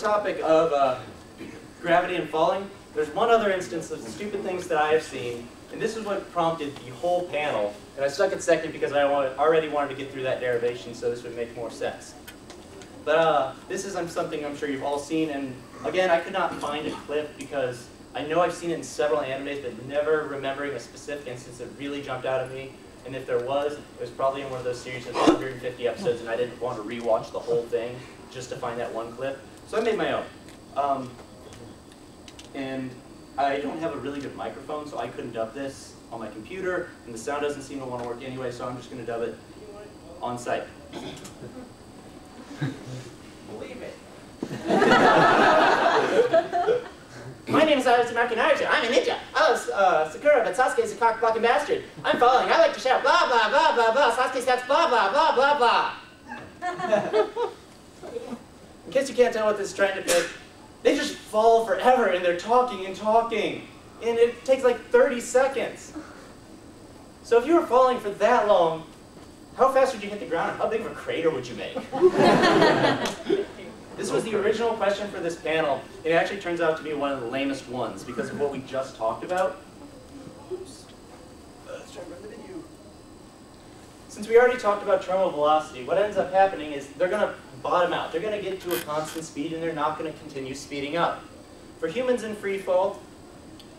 topic of gravity and falling, there's one other instance of stupid things that I have seen, and this is what prompted the whole panel, and I stuck it second because I already wanted to get through that derivation so this would make more sense. But this is something I'm sure you've all seen, and again, I could not find a clip because I know I've seen it in several animes, but never remembering a specific instance that really jumped out at me. And if there was, it was probably in one of those series of 150 episodes, and I didn't want to rewatch the whole thing just to find that one clip. So I made my own. And I don't have a really good microphone, so I couldn't dub this on my computer, and the sound doesn't seem to want to work anyway, so I'm just going to dub it on site. Believe it. My name is Aristy Marquenardia. I'm a ninja. I love Sakura, but Sasuke is a cock-blocking bastard. I'm falling. I like to shout blah blah blah blah blah. Sasuke snaps blah blah blah blah blah. In case you can't tell what this is trying to pick, they just fall forever and they're talking and talking, and it takes like 30 seconds. So if you were falling for that long, how fast would you hit the ground? How big of a crater would you make? This was the original question for this panel. It actually turns out to be one of the lamest ones because of what we just talked about. Oops. Let's try to run the video. Since we already talked about terminal velocity, what ends up happening is they're going to bottom out. They're going to get to a constant speed and they're not going to continue speeding up. For humans in free fall,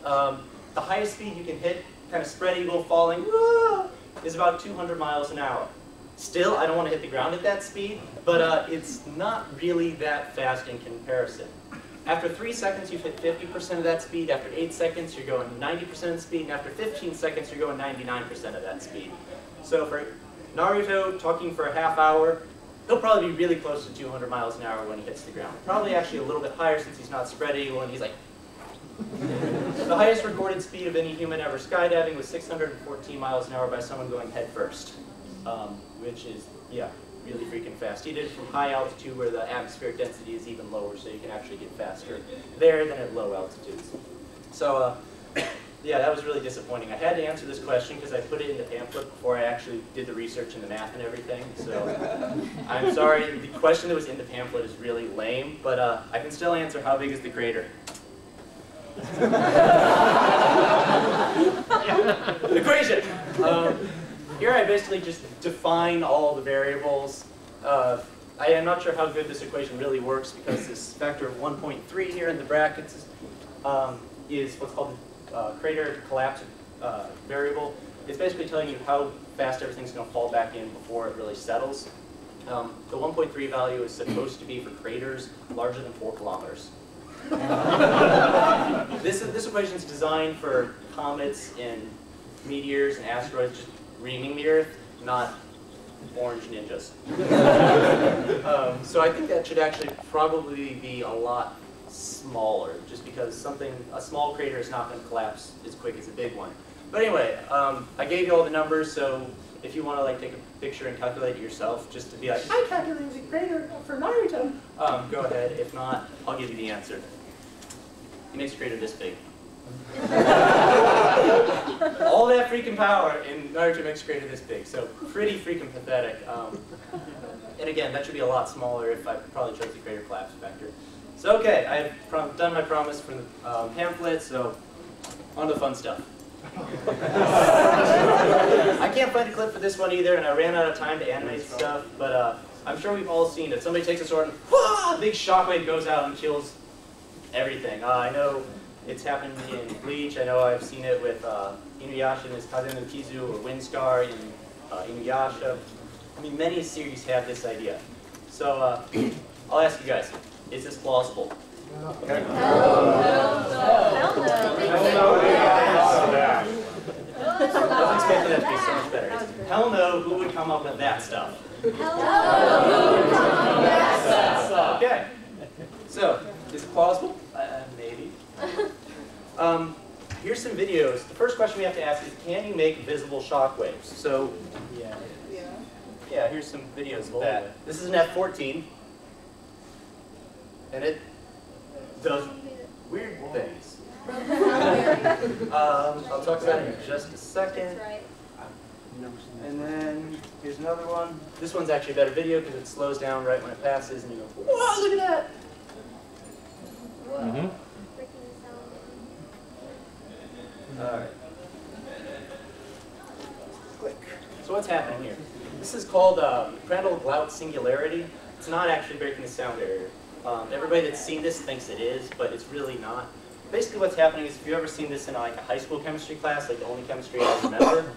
the highest speed you can hit, kind of spread eagle falling, is about 200 miles an hour. Still, I don't want to hit the ground at that speed, but it's not really that fast in comparison. After 3 seconds, you've hit 50% of that speed. After 8 seconds, you're going 90% of the speed. And after 15 seconds, you're going 99% of that speed. So for Naruto talking for a half hour, he'll probably be really close to 200 miles an hour when he hits the ground. Probably actually a little bit higher since he's not spread eagle and he's like... The highest recorded speed of any human ever skydiving was 614 miles an hour by someone going head first, which is, yeah, really freaking fast. He did it from high altitude where the atmospheric density is even lower, so you can actually get faster there than at low altitudes. So, yeah, that was really disappointing. I had to answer this question because I put it in the pamphlet before I actually did the research and the math and everything. So I'm sorry, the question that was in the pamphlet is really lame, but I can still answer how big is the crater. Yeah, equation. Here I basically just define all the variables. I am not sure how good this equation really works because this factor of 1.3 here in the brackets is what's called the crater collapse variable. It's basically telling you how fast everything's going to fall back in before it really settles. The 1.3 value is supposed to be for craters larger than 4 kilometers. This equation is designed for comets and meteors and asteroids just reaming the Earth, not orange ninjas. So I think that should actually probably be a lot smaller, just because a small crater is not going to collapse as quick as a big one. But anyway, I gave you all the numbers, so if you want to like take a picture and calculate it yourself, just to be like, I calculated the crater for Naruto. Go ahead. If not, I'll give you the answer. It makes a crater this big. All that freaking power, and Naruto makes a crater this big. So pretty freaking pathetic. And again, that should be a lot smaller if I probably chose the crater collapse factor. So okay, I've done my promise for the pamphlet. So on to the fun stuff. I can't find a clip for this one either, and I ran out of time to animate stuff, but I'm sure we've all seen it. Somebody takes a sword and a big shockwave goes out and kills everything. I know it's happened in Bleach. I know I've seen it with Inuyasha and his Kazenu Kizu, or Windstar in Inuyasha. I mean, many series have this idea. So I'll ask you guys, is this plausible? No. No. No. No. I was expecting that to be so much better. Hell no, who would come up with that stuff? Hell no, who would come up with that stuff? Okay. So, is it plausible? Maybe. Here's some videos. The first question we have to ask is, can you make visible shockwaves? So, yeah, here's some videos of that. This is an F-14. And it does weird things. I'll talk about it in just a second. And then here's another one. This one's actually a better video because it slows down right when it passes and you go, whoa, look at that! what's happening here. This is called Prandtl-Glauert Singularity. It's not actually breaking the sound barrier. Everybody that's seen this thinks it is, but it's really not. Basically what's happening is, if you've ever seen this in like a high school chemistry class, like the only chemistry I remember,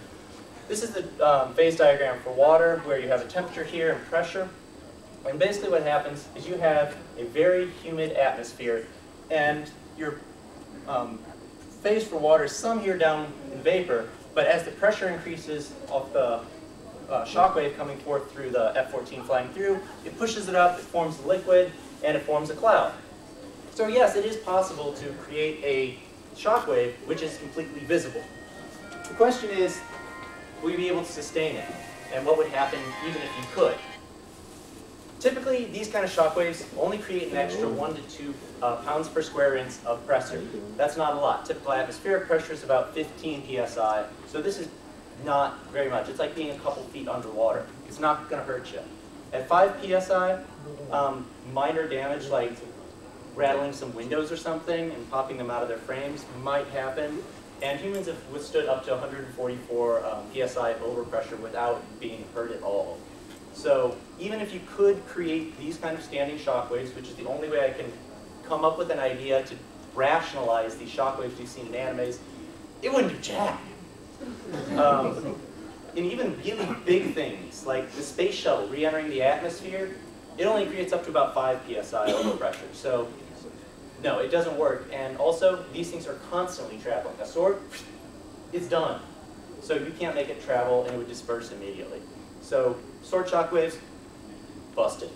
this is the phase diagram for water, where you have a temperature here and pressure. And basically what happens is you have a very humid atmosphere, and your phase for water is some here down in vapor, but as the pressure increases off the shockwave coming forth through the F-14 flying through, it pushes it up, it forms a liquid, and it forms a cloud. So yes, it is possible to create a shockwave which is completely visible. The question is, will you be able to sustain it? And what would happen even if you could? Typically, these kind of shockwaves only create an extra 1 to 2 pounds per square inch of pressure. That's not a lot. Typical atmospheric pressure is about 15 psi, so this is not very much. It's like being a couple feet underwater. It's not going to hurt you. At 5 psi, minor damage like rattling some windows or something and popping them out of their frames might happen. And humans have withstood up to 144 psi overpressure without being hurt at all. So even if you could create these kind of standing shockwaves, which is the only way I can come up with an idea to rationalize these shockwaves we've seen in animes, it wouldn't do jack. And even really big things, like the space shuttle re-entering the atmosphere, it only creates up to about 5 psi overpressure. So no, it doesn't work. And also, these things are constantly traveling. A sword, it's done. So you can't make it travel, and it would disperse immediately. So sword shockwaves, busted.